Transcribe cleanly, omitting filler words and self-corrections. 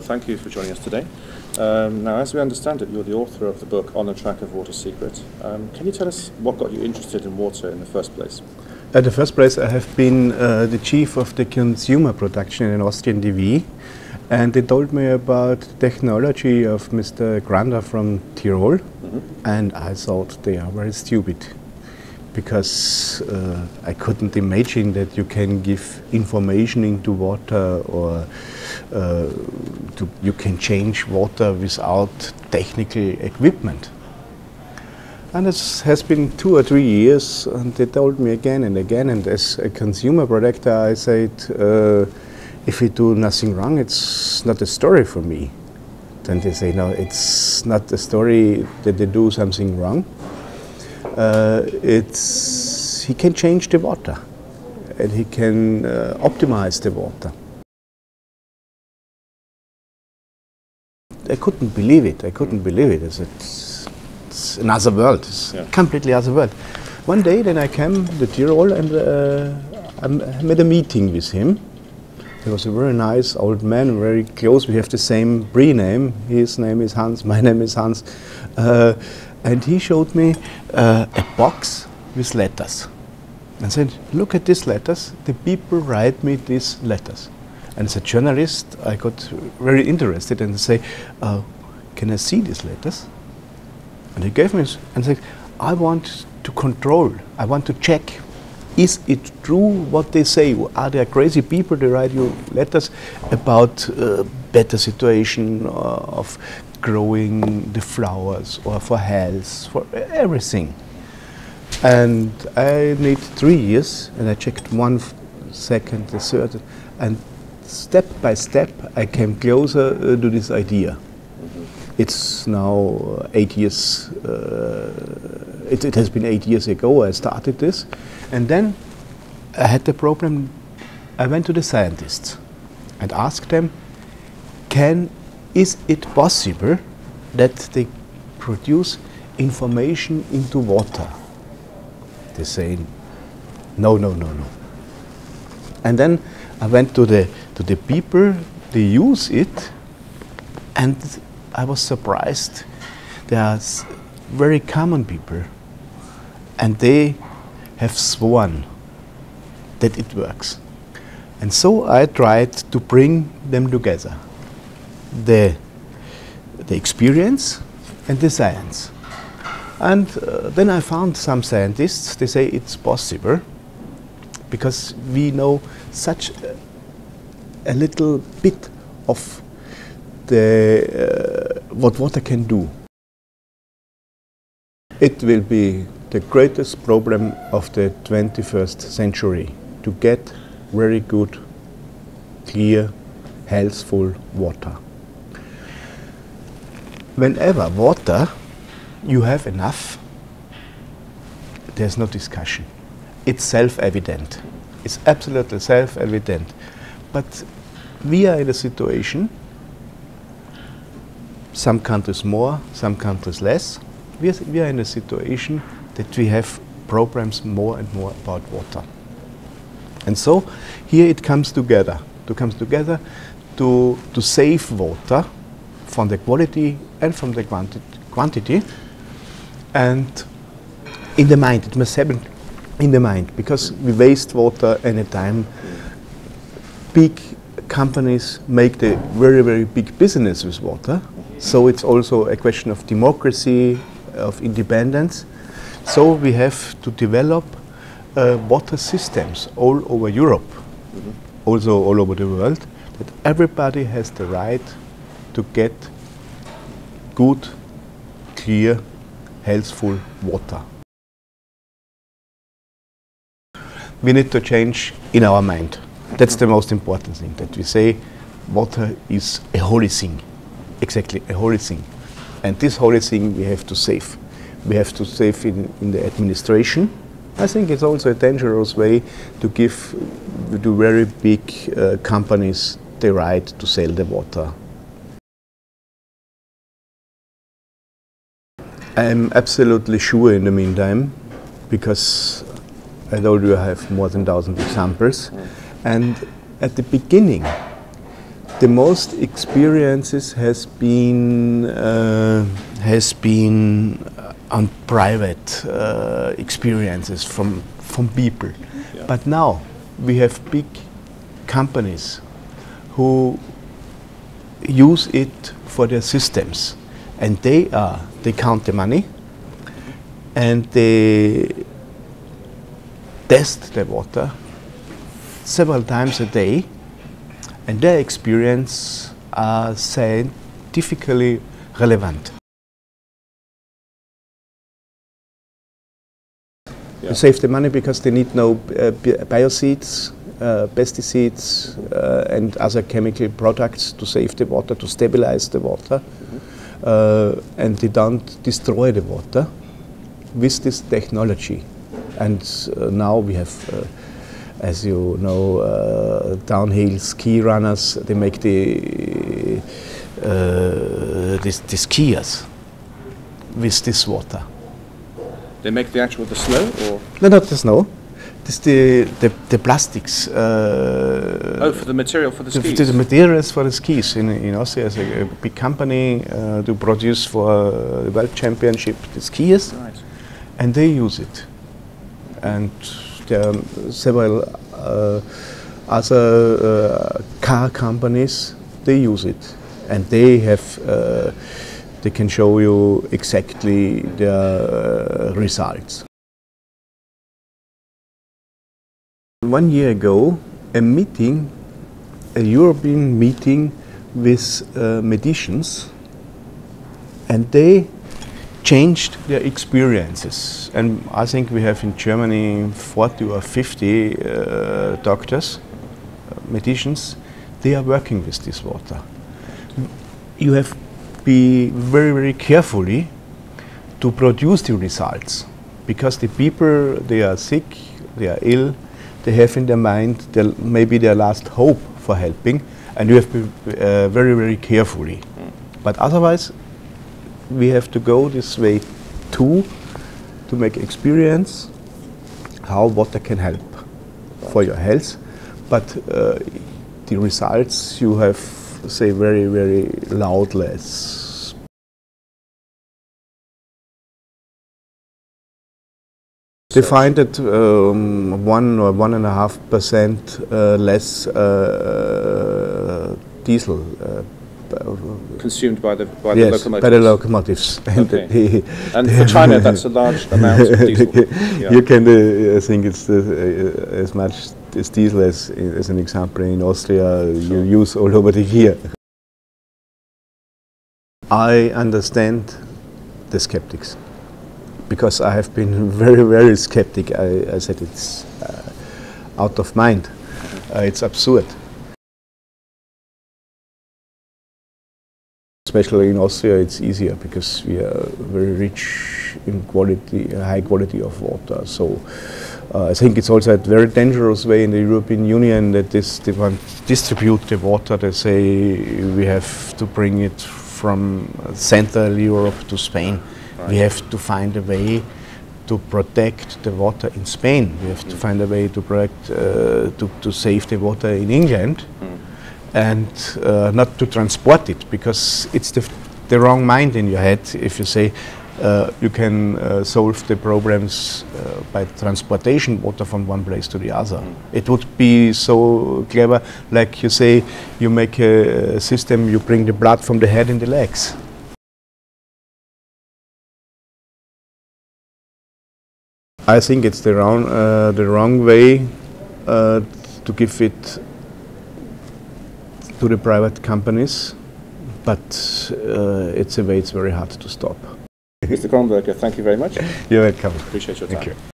Thank you for joining us today. Now, as we understand it, you're the author of the book On the Track of Water Secret. Can you tell us what got you interested in water in the first place? In the first place, I have been the chief of the consumer production in Austrian TV, and they told me about the technology of Mr. Grander from Tirol, and I thought they are very stupid, because I couldn't imagine that you can give information into water, or you can change water without technical equipment. And it has been 2 or 3 years, and they told me again and again, and as a consumer producer I said, if we do nothing wrong, it's not a story for me. Then they say, no, it's not a story that they do something wrong. He can change the water, and he can optimize the water. I couldn't believe it. I couldn't believe it. It's another world. It's completely other world. One day, then I came to Tirol, and I made a meeting with him. He was a very nice old man, very close. We have the same pre-name. His name is Hans, my name is Hans. And he showed me a box with letters. And said, look at these letters. The people write me these letters. And as a journalist, I got very interested and say, can I see these letters? And he gave me this and said, I want to control, I want to check. Is it true what they say? Are there crazy people that write you letters about better situation of growing the flowers, or for health, for everything? And I need 3 years, and I checked one second, the third, and step by step I came closer to this idea. It's now 8 years, it has been 8 years ago I started this, and then I had the problem. I went to the scientists and asked them, is it possible that they produce information into water? They say, no, no, no, no. And then I went to the people, they use it, and I was surprised. They are very common people, and they have sworn that it works. And so I tried to bring them together, the experience and the science. And then I found some scientists. They say it's possible, because we know such a little bit of what water can do. It will be the greatest problem of the 21st century to get very good, clear, healthful water. Whenever water you have enough, there's no discussion. It's self-evident. It's absolutely self-evident. But we are in a situation, some countries more, some countries less. We are in a situation that we have problems more and more about water. And so here it comes together. It comes together to save water from the quality and from the quantity. And in the mind, it must happen in the mind, because we waste water anytime. Big companies make the very, very big business with water. So it's also a question of democracy, of independence. So we have to develop water systems all over Europe, also all over the world, that everybody has the right to get good, clear, healthful water. We need to change in our mind. That's the most important thing, that we say water is a holy thing. Exactly, a holy thing. And this holy thing we have to save. We have to save in the administration. I think it's also a dangerous way to give to very big companies the right to sell the water. I am absolutely sure in the meantime, because I told you I have more than 1,000 examples. And at the beginning, The most experiences has been on private experiences from people, yeah. But now we have big companies who use it for their systems, and they count the money and they test the water several times a day. And their experience are scientifically relevant. Yeah. You save the money because they need no biocides, pesticides and other chemical products to save the water, to stabilize the water. Mm-hmm. And they don't destroy the water with this technology. And now we have as you know, downhill ski runners, they make the skiers with this water. They make the snow? Or? No, not the snow. It's the plastics. Oh, for the material for the skis? The materials for the skis. In Austria, there's a big company to produce for the World Championship the skiers. Right. And they use it. And there are several other car companies, they use it, and they have, they can show you exactly their results. 1 year ago, a European meeting with medicians, and they changed their experiences, and I think we have in Germany 40 or 50 doctors, medicians. They are working with this water. You have to be very, very carefully to produce the results, because the people, they are sick, they are ill, they have in their mind maybe their last hope for helping, and you have to be very, very carefully. But otherwise, we have to go this way too, to make experience how water can help for your health. But the results you have, say, very, very loudly. They find that 1 or 1.5% less diesel consumed by the locomotives. By the locomotives. Okay. And for China, that's a large amount of diesel. Yeah. You can, I think it's as much as diesel as an example in Austria, sure. You use all over the year. I understand the skeptics, because I have been very, very skeptic. I said it's out of mind, it's absurd. Especially in Austria, it's easier because we are very rich in quality, high quality of water. So I think it's also a very dangerous way in the European Union that they want to distribute the water. They say we have to bring it from Central Europe to Spain. Right. We have to find a way to protect the water in Spain. We have to find a way to protect, to save the water in England. And not to transport it, because it's the wrong mind in your head if you say you can solve the problems by transportation water from one place to the other. It would be so clever, like you say, you make a system, you bring the blood from the head and the legs. I think it's the wrong way to give it to the private companies, but it's a way it's very hard to stop. Mr. Kronberger, thank you very much. You're welcome. Appreciate your time. Thank you.